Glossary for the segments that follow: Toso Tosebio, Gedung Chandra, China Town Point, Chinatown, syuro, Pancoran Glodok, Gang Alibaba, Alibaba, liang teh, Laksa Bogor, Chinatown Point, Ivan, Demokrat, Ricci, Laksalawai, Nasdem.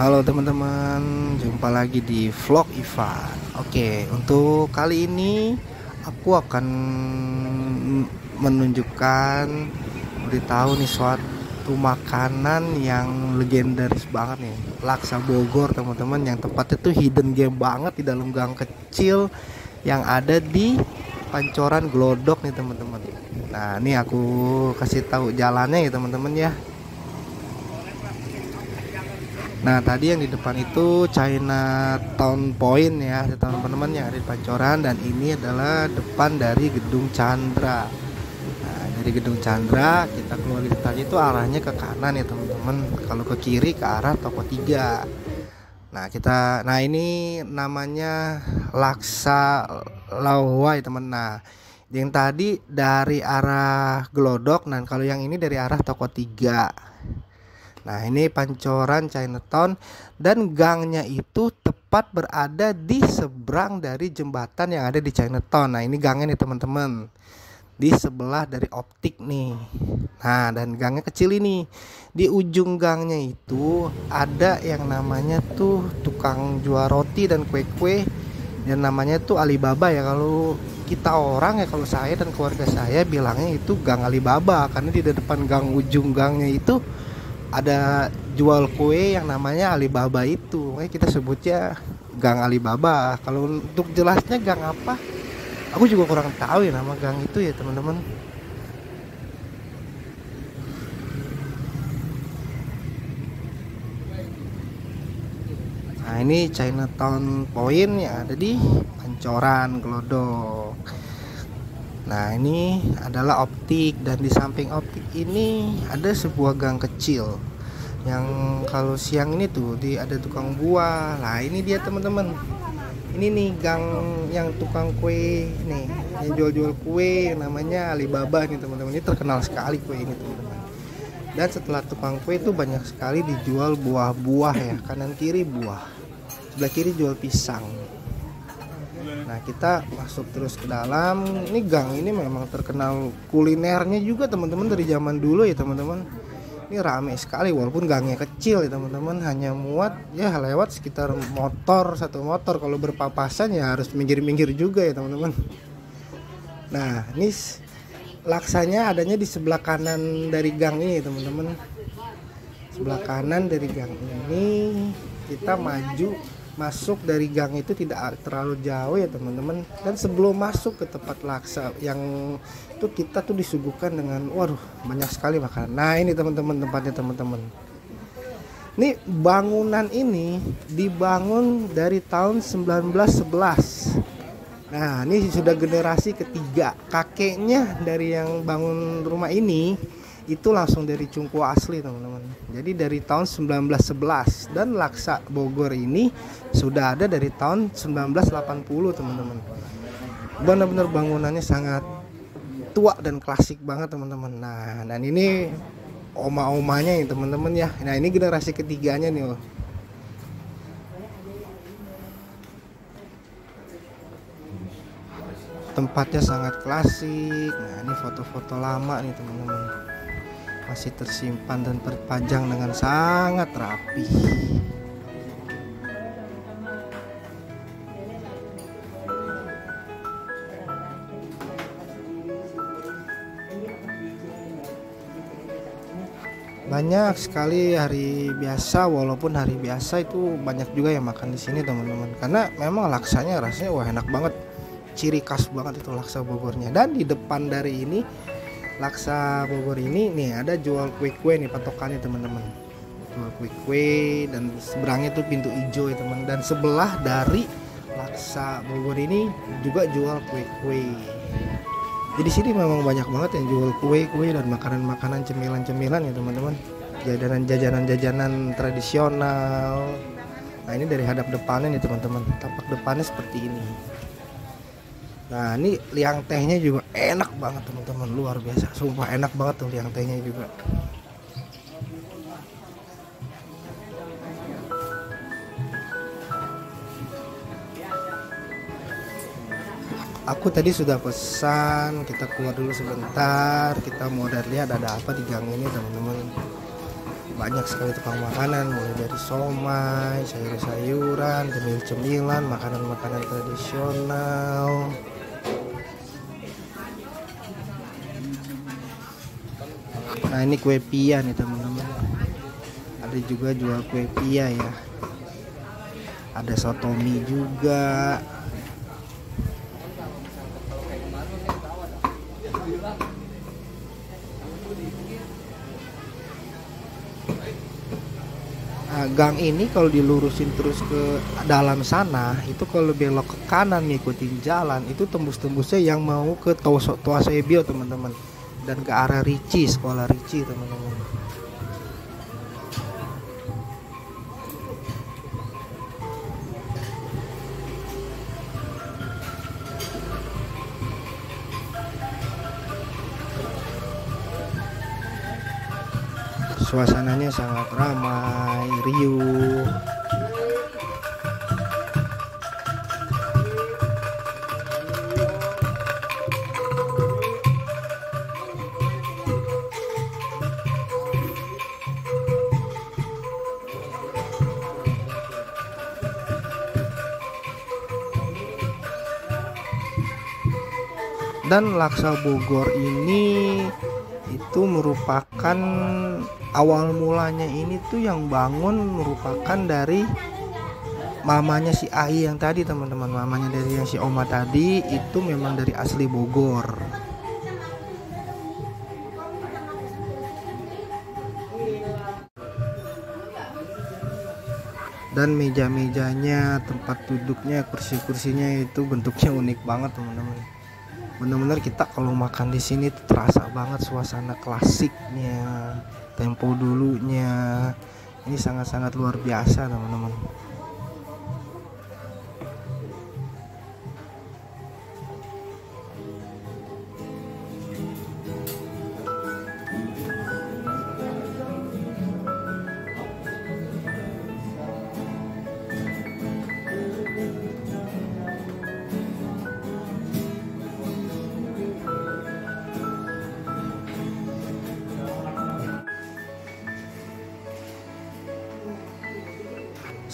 Halo teman-teman, jumpa lagi di vlog Ivan. Oke, untuk kali ini aku akan menunjukkan, beritahu nih suatu makanan yang legendaris banget nih, Laksa Bogor teman-teman, yang tempatnya tuh hidden game banget di dalam gang kecil yang ada di Pancoran Glodok nih teman-teman. Nah, ini aku kasih tahu jalannya ya teman-teman ya. Nah, tadi yang di depan itu China Town Point ya, teman-teman, yang ada di Pancoran, dan ini adalah depan dari Gedung Chandra. Nah, dari Gedung Chandra kita keluar di depannya itu arahnya ke kanan ya teman-teman. Kalau ke kiri ke arah toko 3. Nah, ini namanya Laksalawai teman. Nah, yang tadi dari arah Glodok, nah kalau yang ini dari arah toko 3. Nah, ini Pancoran Chinatown, dan gangnya itu tepat berada di seberang dari jembatan yang ada di Chinatown. Nah, ini gangnya nih teman-teman, di sebelah dari optik nih. Nah, dan gangnya kecil ini. Di ujung gangnya itu ada yang namanya tuh tukang jual roti dan kue-kue, yang namanya tuh Alibaba ya. Kalau kita orang ya, kalau saya dan keluarga saya bilangnya itu Gang Alibaba, karena di depan gang, ujung gangnya itu ada jual kue yang namanya Alibaba itu. Makanya kita sebutnya Gang Alibaba. Kalau untuk jelasnya gang apa, aku juga kurang tahu ya nama gang itu ya teman-teman. Nah, ini Chinatown Point yang ada di Pancoran Glodok. Nah, ini adalah optik, dan di samping optik ini ada sebuah gang kecil yang kalau siang ini tuh ada tukang buah. Nah, ini dia teman-teman, ini nih gang yang tukang kue nih, yang jual-jual kue yang namanya Alibaba nih teman-teman. Ini terkenal sekali kue ini teman-teman. Dan setelah tukang kue itu banyak sekali dijual buah-buah ya, kanan kiri buah, sebelah kiri jual pisang. Nah, kita masuk terus ke dalam. Ini gang ini memang terkenal kulinernya juga teman-teman, dari zaman dulu ya teman-teman. Ini rame sekali walaupun gangnya kecil ya teman-teman, hanya muat ya lewat sekitar satu motor. Kalau berpapasan ya harus minggir-minggir juga ya teman-teman. Nah, ini laksanya adanya di sebelah kanan dari gang ini teman-teman. Sebelah kanan dari gang ini kita maju. Masuk dari gang itu tidak terlalu jauh ya teman-teman. Dan sebelum masuk ke tempat laksa yang itu, kita tuh disuguhkan dengan waduh banyak sekali makanan. Nah, ini teman-teman tempatnya teman-teman. Ini bangunan ini dibangun dari tahun 1911. Nah, ini sudah generasi ketiga. Kakeknya dari yang bangun rumah ini itu langsung dari Cungkuo asli teman-teman. Jadi dari tahun 1911, dan Laksa Bogor ini sudah ada dari tahun 1980 teman-teman. Benar-benar bangunannya sangat tua dan klasik banget teman-teman. Nah, dan ini oma-omanya ya teman-teman ya. Nah, ini generasi ketiganya nih loh. Tempatnya sangat klasik. Nah, ini foto-foto lama nih teman-teman, masih tersimpan dan terpajang dengan sangat rapi. Banyak sekali hari biasa, walaupun hari biasa itu banyak juga yang makan di sini teman-teman, karena memang laksanya rasanya wah enak banget, ciri khas banget itu laksa Bogornya. Dan di depan dari ini Laksa Bogor ini nih ada jual kue-kue nih patokannya teman-teman. Jual kue-kue, dan seberangnya tuh pintu hijau ya teman. Dan sebelah dari Laksa Bogor ini juga jual kue-kue. Jadi sini memang banyak banget yang jual kue-kue dan makanan-makanan, cemilan-cemilan ya teman-teman. Jajanan-jajanan tradisional. Nah, ini dari hadap depannya nih teman-teman. Tampak depannya seperti ini. Nah, ini liang tehnya juga enak banget teman-teman, luar biasa, sumpah enak banget tuh liang tehnya juga. Aku tadi sudah pesan, kita keluar dulu sebentar, kita mau lihat ada apa di gang ini teman-teman. banyak sekali tukang makanan, mulai dari somai, sayur-sayuran, cemil-cemilan, makanan-makanan tradisional. Nah, ini kue pia nih teman-teman. Ada juga jual kue pia ya. Ada soto mie juga. Nah, gang ini kalau dilurusin terus ke dalam sana, itu kalau belok ke kanan ngikutin jalan, itu tembus-tembusnya yang mau ke Toso Tosebio teman-teman, dan ke arah Ricci, sekolah Ricci teman-teman. Suasananya sangat ramai, riuh. Dan Laksa Bogor ini itu merupakan awal mulanya ini tuh yang bangun merupakan dari mamanya si Ai yang tadi teman-teman, mamanya dari yang si Oma tadi itu memang dari asli Bogor. Dan meja-mejanya, tempat duduknya, kursi-kursinya itu bentuknya unik banget teman-teman. Benar-benar kita kalau makan di sini terasa banget suasana klasiknya, tempo dulunya. Ini sangat-sangat luar biasa teman-teman.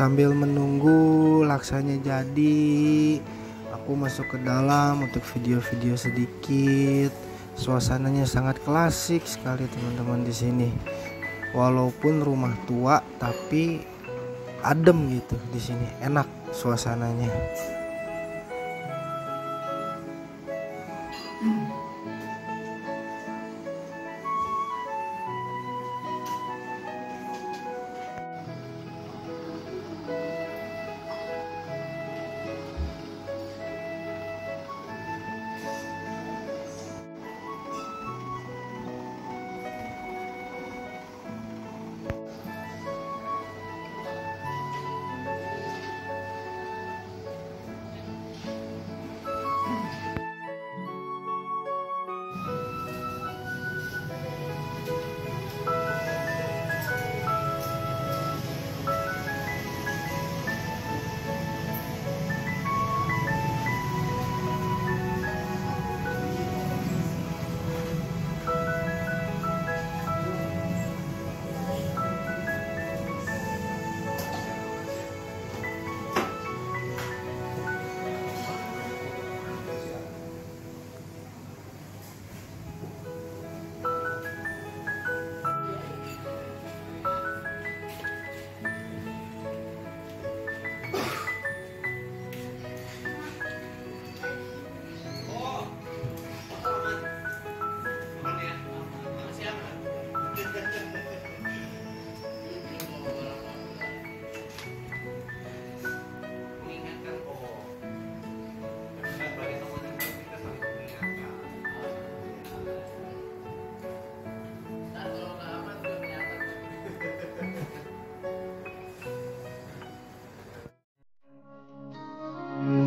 Sambil menunggu laksanya jadi, aku masuk ke dalam untuk video-video sedikit. Suasananya sangat klasik sekali teman-teman di sini. Walaupun rumah tua tapi adem gitu di sini, enak suasananya.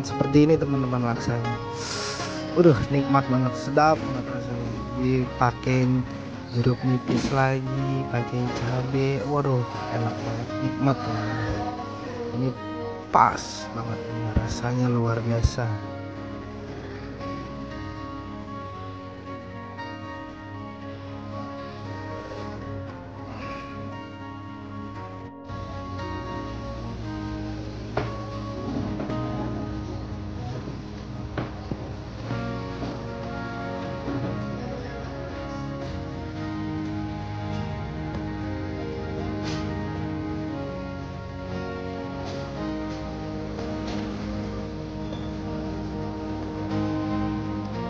Seperti ini teman-teman laksanya. Udah nikmat banget, sedap banget rasanya. Dipakein jeruk nipis lagi, pakein cabe. Waduh, enak banget, nikmat banget. Ini pas banget ini, rasanya luar biasa.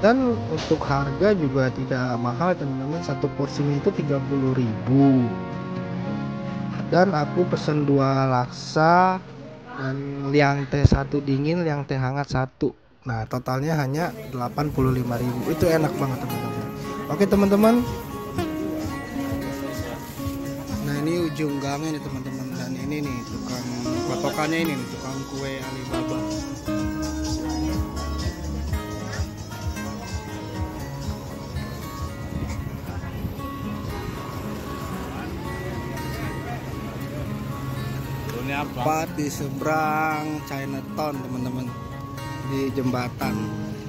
Dan untuk harga juga tidak mahal teman-teman, satu porsinya itu 30.000. Dan aku pesen 2 laksa dan liang teh 1 dingin, liang teh hangat 1. Nah, totalnya hanya 85.000. Itu enak banget teman-teman. Oke teman-teman. Nah, ini ujung gangnya nih teman-teman, dan ini nih tukang kotokannya, ini nih tukang kue Alibaba. Tepat di seberang China Town teman-teman, di jembatan.